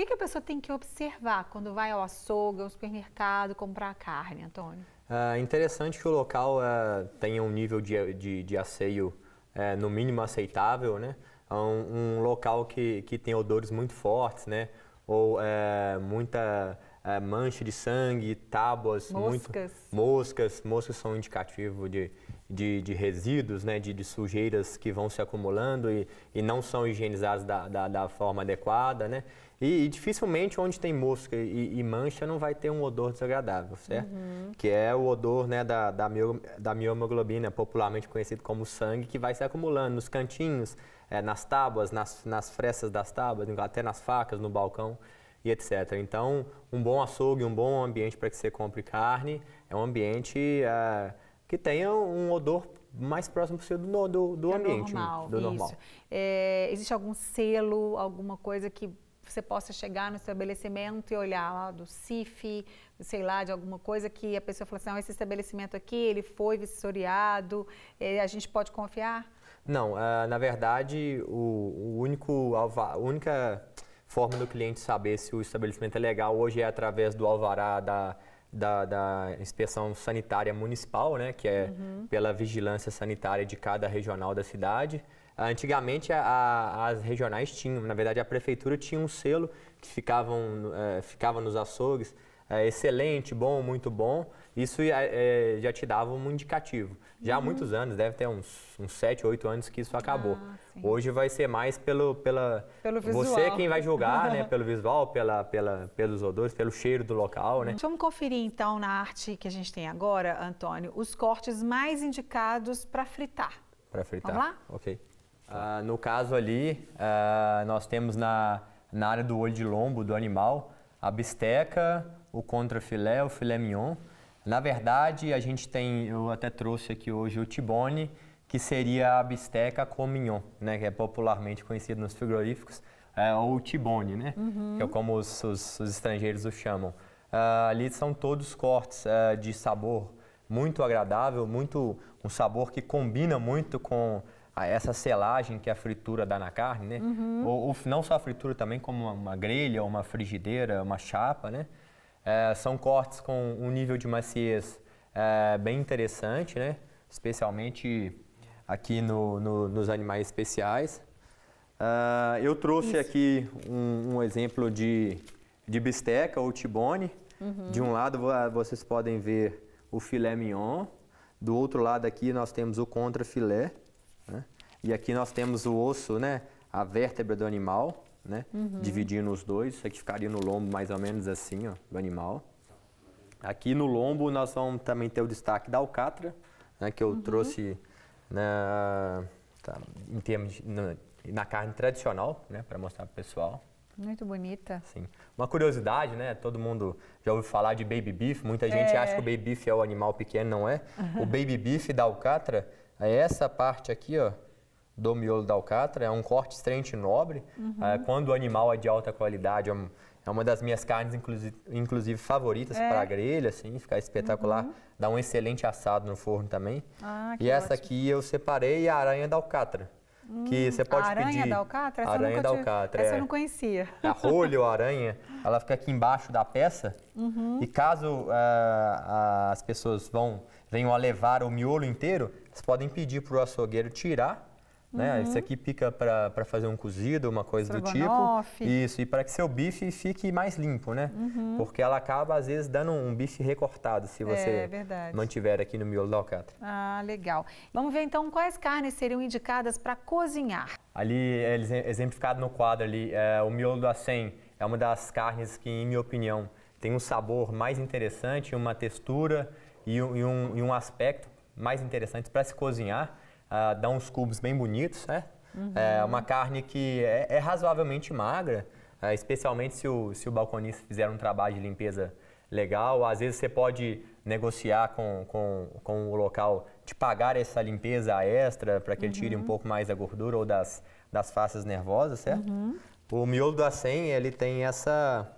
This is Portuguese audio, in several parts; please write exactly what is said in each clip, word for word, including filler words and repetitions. que, que a pessoa tem que observar quando vai ao açougue, ao supermercado, comprar carne, Antônio? É interessante que o local é, tenha um nível de, de, de asseio é, no mínimo aceitável, né? Um, um local que, que tem odores muito fortes, né? Ou é, muita é, mancha de sangue, tábuas, moscas. Muito, moscas, moscas são indicativo de, de, de resíduos, né? De, de sujeiras que vão se acumulando e, e não são higienizadas da, da, da forma adequada, né? E, e dificilmente onde tem mosca e, e mancha não vai ter um odor desagradável, certo? Uhum. Que é o odor, né, da, da, mio, da miohemoglobina, popularmente conhecido como sangue, que vai se acumulando nos cantinhos, É, nas tábuas, nas, nas frestas das tábuas, até nas facas, no balcão e etcétera. Então, um bom açougue, um bom ambiente para que você compre carne, é um ambiente é, que tenha um odor mais próximo possível do, do, do é ambiente, normal, do isso. normal. É, existe algum selo, alguma coisa que você possa chegar no estabelecimento e olhar lá do C I F, sei lá, de alguma coisa que a pessoa fala assim, não, esse estabelecimento aqui, ele foi vistoriado, é, a gente pode confiar? Não, uh, na verdade, o, o único, a única forma do cliente saber se o estabelecimento é legal hoje é através do alvará da, da, da inspeção sanitária municipal, né, que é uhum. pela vigilância sanitária de cada regional da cidade. Antigamente, a, a, as regionais tinham, na verdade, a prefeitura tinha um selo que ficavam, é, ficava nos açougues, é, excelente, bom, muito bom, isso é, já te dava um indicativo. Já uhum. há muitos anos, deve ter uns, uns sete, oito anos que isso acabou. Ah, hoje vai ser mais pelo, pela, pelo visual. Você quem vai julgar, né? Pelo visual, pela, pela, pelos odores, pelo cheiro do local, né? Vamos conferir então na arte que a gente tem agora, Antônio, os cortes mais indicados para fritar. Para fritar, vamos lá? Ok. Uh, no caso ali, uh, nós temos na, na área do olho de lombo do animal, a bisteca, o contrafilé, o filé mignon. Na verdade, a gente tem, eu até trouxe aqui hoje o T-bone, que seria a bisteca com mignon, né? Que é popularmente conhecido nos frigoríficos, é, ou T-bone, né? Uhum. Que é como os, os, os estrangeiros o chamam. Uh, ali são todos cortes uh, de sabor muito agradável, muito, um sabor que combina muito com essa selagem que a fritura dá na carne, né? Uhum. Ou, ou não só a fritura também, como uma, uma grelha, uma frigideira, uma chapa, né? É, são cortes com um nível de maciez é, bem interessante, né? Especialmente aqui no, no, nos animais especiais. Uh, eu trouxe Isso. aqui um, um exemplo de, de bisteca ou T-bone. Uhum. De um lado vocês podem ver o filé mignon, do outro lado aqui nós temos o contrafilé. E aqui nós temos o osso, né, a vértebra do animal, né, uhum. dividindo os dois. Isso aqui ficaria no lombo mais ou menos assim, ó, do animal. Aqui no lombo nós vamos também ter o destaque da alcatra, né, que eu uhum. trouxe na, tá, em termos de, na, na carne tradicional, né, para mostrar para o pessoal. Muito bonita. Sim. Uma curiosidade, né? Todo mundo já ouviu falar de baby beef. Muita é. gente acha que o baby beef é o animal pequeno, não é? Uhum. O baby beef da alcatra é essa parte aqui, ó, do miolo da alcatra. É um corte extremamente nobre. Uhum. É, quando o animal é de alta qualidade, é uma das minhas carnes, inclusive, inclusive favoritas é. para a grelha, assim, fica espetacular. Uhum. Dá um excelente assado no forno também. Ah, que e essa ótimo. Aqui eu separei a aranha da alcatra. Que você pode a aranha pedir. Da alcatra? Essa aranha eu nunca da alcatra. Tive... Essa é. eu não conhecia. A rolha ou aranha, ela fica aqui embaixo da peça. Uhum. E caso uh, as pessoas vão, venham a levar o miolo inteiro, vocês podem pedir para o açougueiro tirar. Uhum. Né? Isso aqui pica para fazer um cozido, uma coisa do tipo. Isso, e para que seu bife fique mais limpo, né? Uhum. Porque ela acaba, às vezes, dando um bife recortado, se você é, mantiver aqui no miolo da alcatra. Ah, legal. Vamos ver, então, quais carnes seriam indicadas para cozinhar. Ali, exemplificado no quadro ali, é, o miolo do acém é uma das carnes que, em minha opinião, tem um sabor mais interessante, uma textura e um, e um, e um aspecto mais interessante para se cozinhar. Uh, dá uns cubos bem bonitos, né? Uhum. É uma carne que é, é razoavelmente magra, é, especialmente se o, se o balconista fizer um trabalho de limpeza legal. Às vezes você pode negociar com, com, com o local de pagar essa limpeza extra para que ele tire uhum. um pouco mais da gordura ou das, das faces nervosas, certo? Uhum. O miolo do acém, ele tem essa,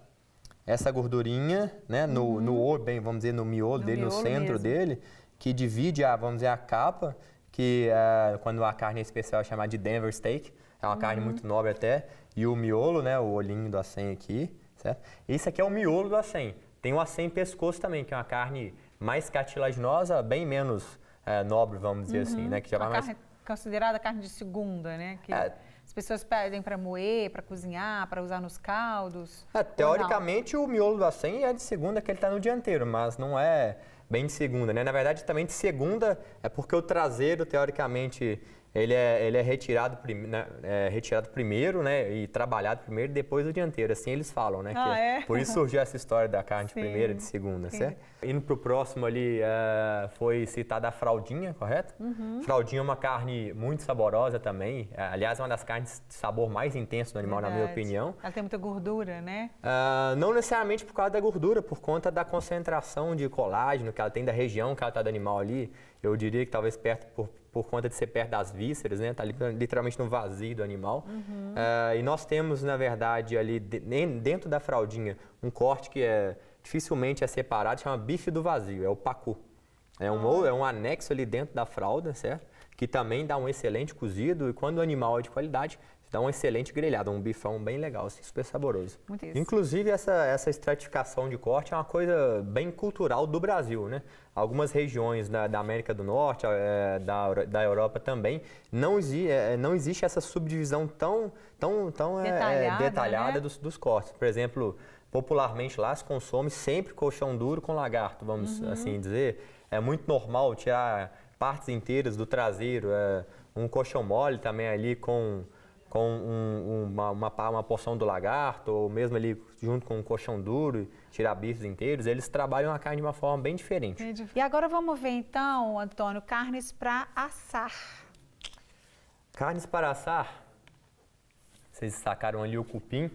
essa gordurinha, né? No, uhum. no, bem, vamos dizer, no miolo no dele, miolo no centro mesmo. dele, que divide, a, vamos dizer, a capa, que uh, quando a carne é especial é chamada de Denver Steak, é uma uhum. carne muito nobre até, e o miolo, né, o olhinho do acém aqui, certo? Esse aqui é o miolo do acém. Tem o acém pescoço também, que é uma carne mais cartilaginosa, bem menos é, nobre, vamos dizer uhum. assim, né? Que já vai mais... carne considerada carne de segunda, né? Que... É... As pessoas pedem para moer, para cozinhar, para usar nos caldos? É, teoricamente, o miolo do acém é de segunda, que ele está no dianteiro, mas não é bem de segunda, né? Na verdade, também de segunda é porque o traseiro, teoricamente, ele é, ele é, retirado, prim, né? é retirado primeiro, né? E trabalhado primeiro, depois o dianteiro. Assim eles falam, né? Ah, que é? Por isso surgiu essa história da carne Sim. de primeira, de segunda, Sim. certo? Indo para o próximo ali, uh, foi citada a fraldinha, correto? Uhum. Fraldinha é uma carne muito saborosa também. Aliás, é uma das carnes de sabor mais intenso do animal, Verdade. na minha opinião. Ela tem muita gordura, né? Uh, não necessariamente por causa da gordura, por conta da concentração de colágeno que ela tem, da região que ela está do animal ali. Eu diria que talvez perto por, por conta de ser perto das vísceras, né? Está literalmente no vazio do animal. Uhum. Uh, e nós temos, na verdade, ali dentro da fraldinha, um corte que é, dificilmente é separado, chama bife do vazio, é o pacu. É um, ah. é um anexo ali dentro da fralda, certo? Que também dá um excelente cozido e quando o animal é de qualidade, dá um excelente grelhado, um bifão bem legal, assim, super saboroso. Muito isso. Inclusive, essa, essa estratificação de corte é uma coisa bem cultural do Brasil, né? Algumas regiões da, da América do Norte, é, da, da Europa também, não, exi, é, não existe essa subdivisão tão, tão, tão detalhada, é, detalhada né? dos, dos cortes. Por exemplo, popularmente lá se consome sempre colchão duro com lagarto, vamos uhum. assim dizer. É muito normal tirar partes inteiras do traseiro, é, um colchão mole também ali com, com um, uma, uma, uma porção do lagarto, ou mesmo ali junto com um colchão duro, tirar bifes inteiros. Eles trabalham a carne de uma forma bem diferente. E agora vamos ver então, Antônio, carnes para assar. Carnes para assar, vocês sacaram ali o cupim,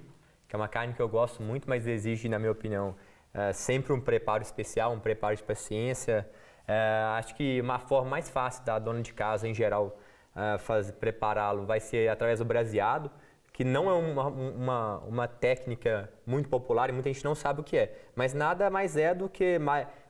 que é uma carne que eu gosto muito, mas exige, na minha opinião, é, sempre um preparo especial, um preparo de paciência. É, acho que uma forma mais fácil da dona de casa, em geral, é, prepará-lo vai ser através do braseado, que não é uma, uma, uma técnica muito popular e muita gente não sabe o que é. Mas nada mais é do que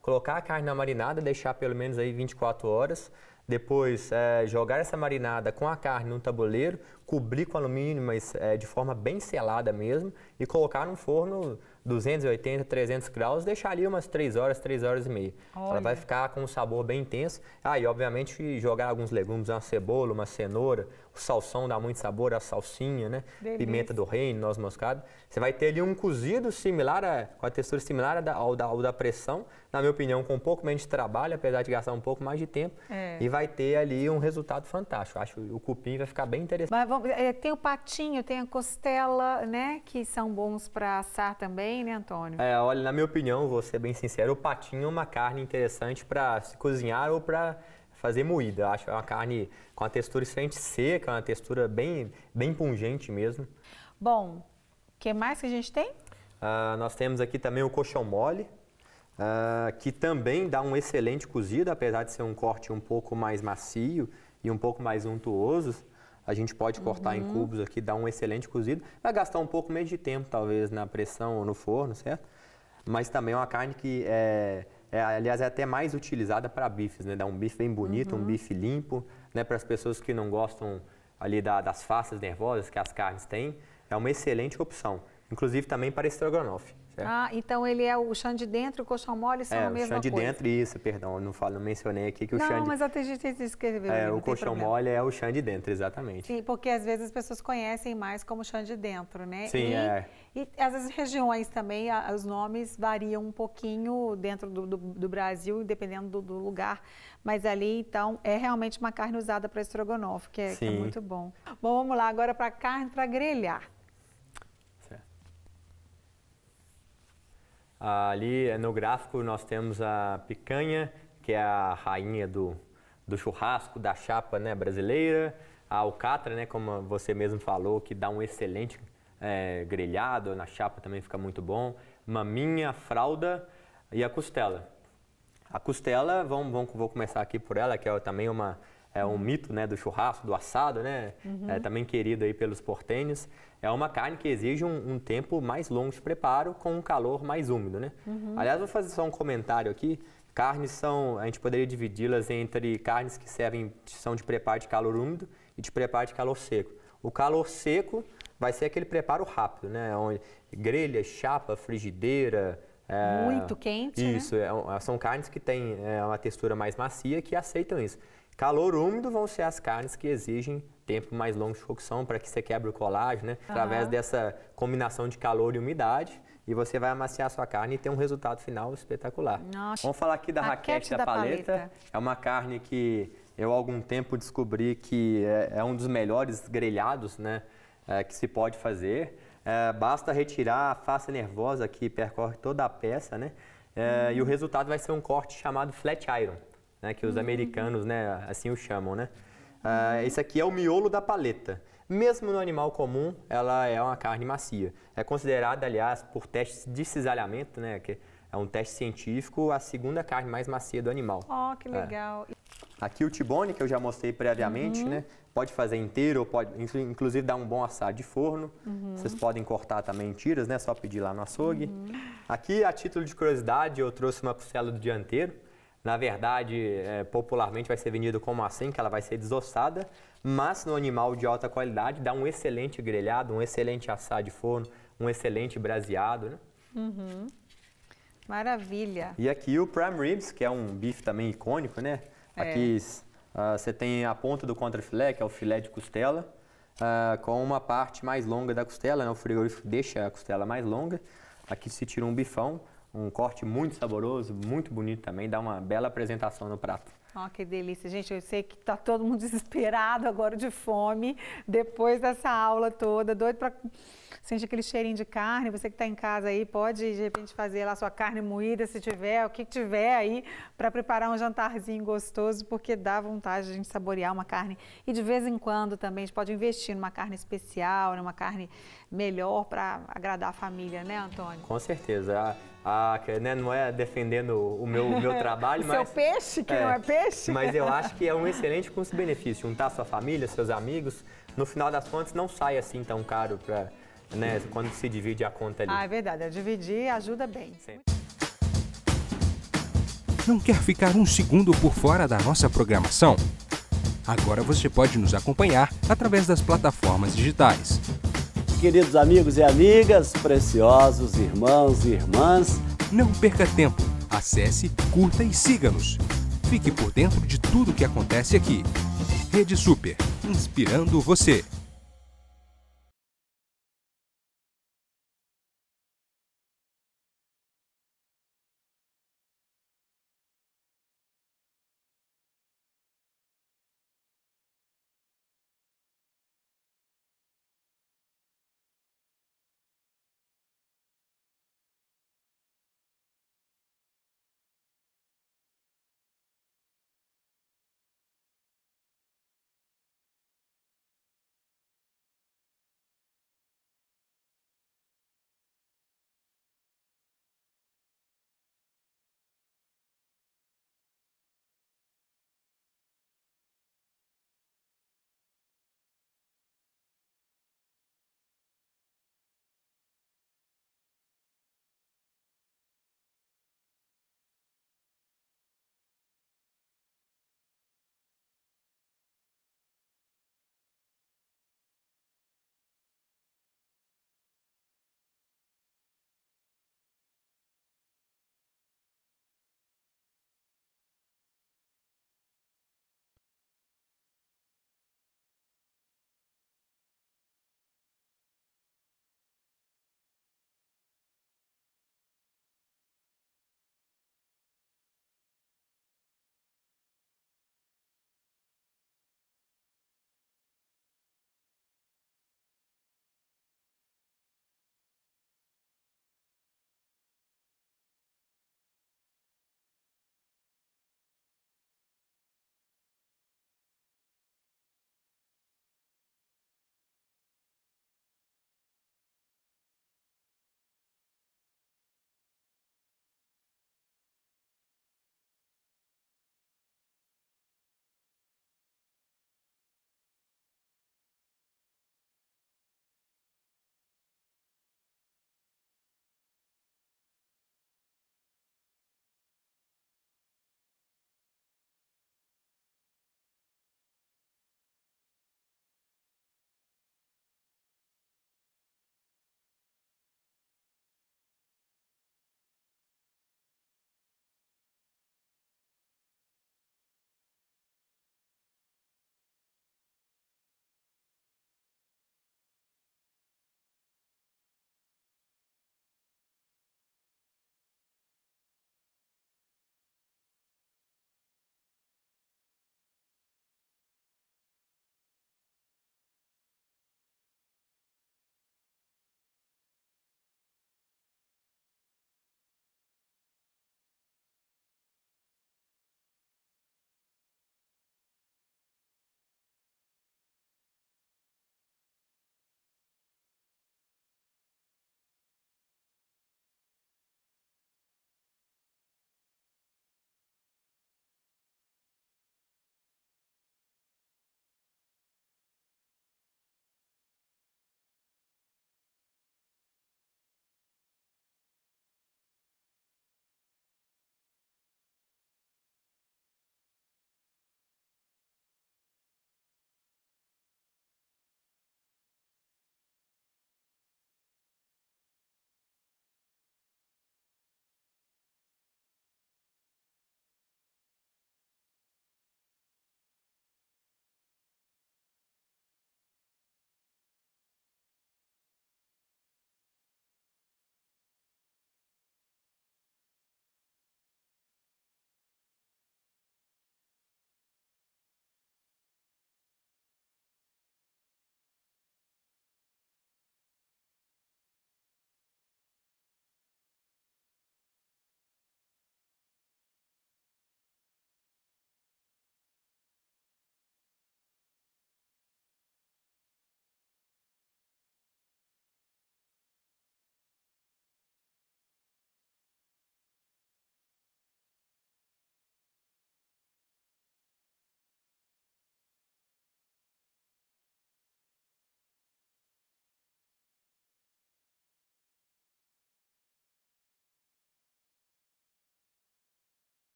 colocar a carne na marinada, deixar pelo menos aí vinte e quatro horas. Depois, é, jogar essa marinada com a carne no tabuleiro, cobrir com alumínio, mas é, de forma bem selada mesmo, e colocar no forno duzentos e oitenta, trezentos graus, deixar ali umas três horas, três horas e meia. Olha. Ela vai ficar com um sabor bem intenso. Ah, e obviamente jogar alguns legumes, uma cebola, uma cenoura, o salsão dá muito sabor, a salsinha, né? Delícia. Pimenta do reino, noz moscada. Você vai ter ali um cozido similar, a, com a textura similar ao da, ao da pressão, na minha opinião, com um pouco menos de trabalho, apesar de gastar um pouco mais de tempo, é. e vai ter ali um resultado fantástico. Acho que o cupim vai ficar bem interessante. Mas vamos, tem o patinho, tem a costela, né, que são bons para assar também. Né, Antônio? É, olha, na minha opinião, vou ser bem sincero, o patinho é uma carne interessante para se cozinhar ou para fazer moída. Acho que é uma carne com uma textura extremamente seca, uma textura bem, bem pungente mesmo. Bom, o que mais que a gente tem? Uh, nós temos aqui também o coxão mole, uh, que também dá um excelente cozido, apesar de ser um corte um pouco mais macio e um pouco mais untuoso. A gente pode cortar uhum. em cubos aqui, dar um excelente cozido. Vai gastar um pouco menos de tempo, talvez, na pressão ou no forno, certo? Mas também é uma carne que, é, é, aliás, é até mais utilizada para bifes, né? Dá um bife bem bonito, uhum. um bife limpo, né? Para as pessoas que não gostam ali da, das faces nervosas que as carnes têm, é uma excelente opção. Inclusive também para estrogonofe. Certo? Ah, então ele é o chão de dentro, o colchão mole são é, a mesma coisa. É, o chão de coisa. dentro, isso, perdão, eu não, falo, não mencionei aqui que o não, chão de... Não, mas até a gente escreveu. É, o colchão mole é o chão de dentro, exatamente. Sim, porque às vezes as pessoas conhecem mais como chão de dentro, né? Sim, e, é. E as regiões também, os nomes variam um pouquinho dentro do, do, do Brasil, dependendo do, do lugar. Mas ali, então, é realmente uma carne usada para estrogonofe, que é, que é muito bom. Bom, vamos lá, agora para carne para grelhar. Ali no gráfico nós temos a picanha, que é a rainha do, do churrasco, da chapa, né, brasileira. A alcatra, né, como você mesmo falou, que dá um excelente é, grelhado, na chapa também fica muito bom. Maminha, fralda e a costela. A costela, vamos, vamos, vou começar aqui por ela, que é também uma... É um mito, né, do churrasco, do assado, né? Uhum. É também querido aí pelos portenhos. É uma carne que exige um, um tempo mais longo de preparo com um calor mais úmido, né? Uhum. Aliás, vou fazer só um comentário aqui. Carnes são, a gente poderia dividi-las entre carnes que servem, são de preparo de calor úmido e de preparo de calor seco. O calor seco vai ser aquele preparo rápido, né? Onde grelha, chapa, frigideira... É, muito quente, isso, né? é, são carnes que têm é, uma textura mais macia que aceitam isso. Calor úmido vão ser as carnes que exigem tempo mais longo de cocção para que você quebre o colágeno, né? Uhum. Através dessa combinação de calor e umidade. E você vai amaciar a sua carne e ter um resultado final espetacular. Nossa. Vamos falar aqui da raquete, raquete da, da paleta. paleta. É uma carne que eu há algum tempo descobri que é, é um dos melhores grelhados, né, é, que se pode fazer. É, basta retirar a face nervosa que percorre toda a peça, né? É, hum. E o resultado vai ser um corte chamado flat iron, né? Que os hum. americanos, né, assim o chamam, né? Hum. É, esse aqui é o miolo da paleta. Mesmo no animal comum, ela é uma carne macia. É considerada, aliás, por testes de cisalhamento, né? Que é um teste científico, a segunda carne mais macia do animal. Oh, que legal! É. Aqui o T-bone, que eu já mostrei previamente, uhum. né? Pode fazer inteiro, ou pode, inclusive dar um bom assado de forno. Uhum. Vocês podem cortar também em tiras, né? Só pedir lá no açougue. Uhum. Aqui, a título de curiosidade, eu trouxe uma costela do dianteiro. Na verdade, é, popularmente vai ser vendido como assim, que ela vai ser desossada. Mas no animal de alta qualidade, dá um excelente grelhado, um excelente assado de forno, um excelente braseado, né? Uhum. Maravilha! E aqui o prime ribs, que é um bife também icônico, né? Aqui é. uh, você tem a ponta do contrafilé, que é o filé de costela, uh, com uma parte mais longa da costela, né? O frigorífico deixa a costela mais longa. Aqui se tira um bifão, um corte muito saboroso, muito bonito também, dá uma bela apresentação no prato. Ó, oh, que delícia, gente, eu sei que tá todo mundo desesperado agora de fome, depois dessa aula toda, doido para sentir aquele cheirinho de carne. Você que tá em casa aí, pode de repente fazer lá sua carne moída, se tiver, o que tiver aí, para preparar um jantarzinho gostoso, porque dá vontade de a gente saborear uma carne. E de vez em quando também a gente pode investir numa carne especial, numa carne melhor para agradar a família, né, Antônio? Com certeza. Ah, né, não é defendendo o meu, o meu trabalho, mas... Seu peixe, que é, não é peixe. Mas eu acho que é um excelente custo-benefício, juntar sua família, seus amigos. No final das contas, não sai assim tão caro pra, né, quando se divide a conta ali. Ah, é verdade. Dividir ajuda bem. Sempre. Não quer ficar um segundo por fora da nossa programação? Agora você pode nos acompanhar através das plataformas digitais. Queridos amigos e amigas, preciosos irmãos e irmãs, não perca tempo, acesse, curta e siga-nos. Fique por dentro de tudo que acontece aqui. Rede Super, inspirando você.